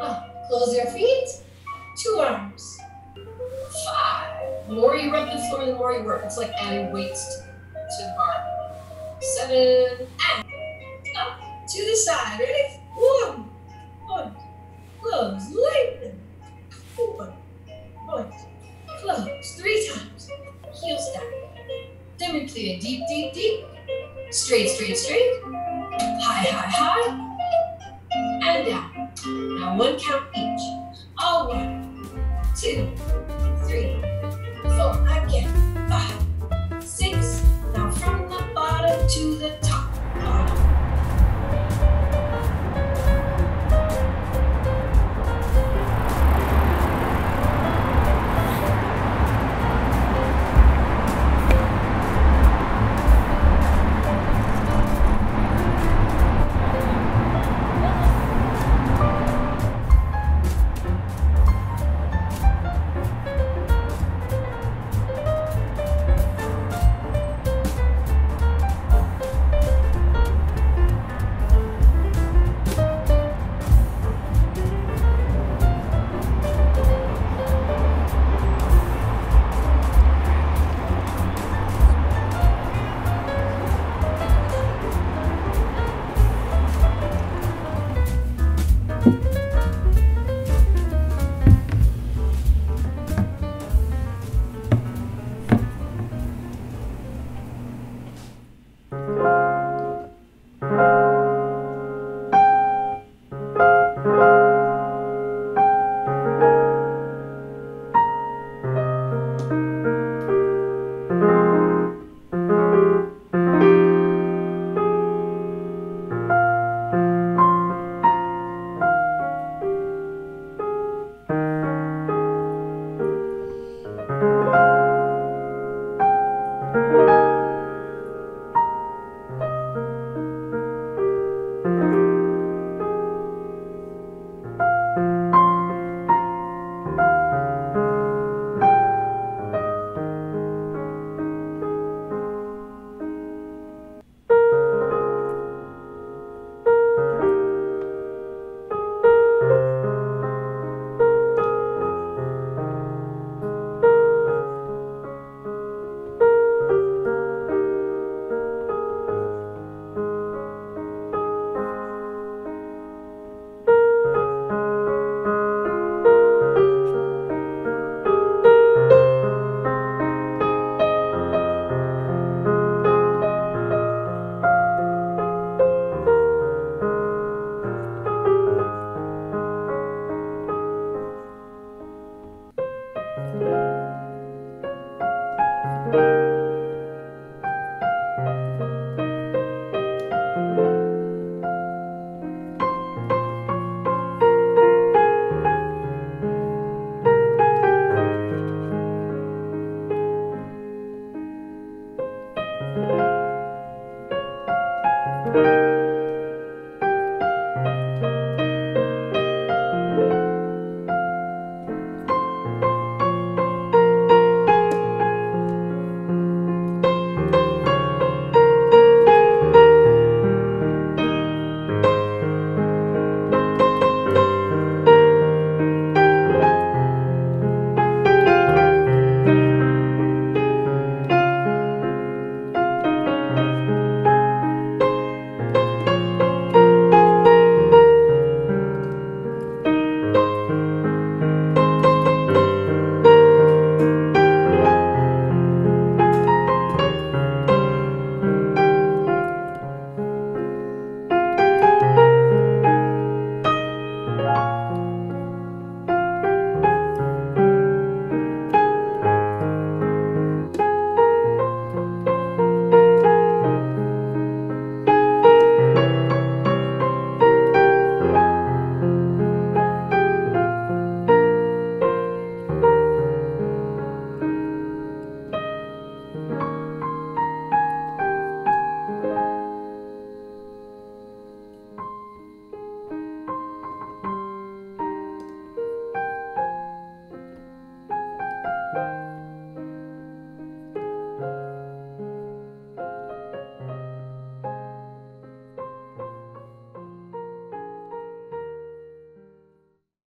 Up, close your feet, two arms, five. The more you rub the floor, the more you work. It's like adding weights to the bar. Seven, and up, to the side, ready? One, close, lengthen, one, close, three times, heels down. Then we play a deep, deep, deep, straight, straight, straight, high, high, high. And down. Now one count each. All 1, 2, 3, 4, again, 5, 6. Now from the bottom to the top.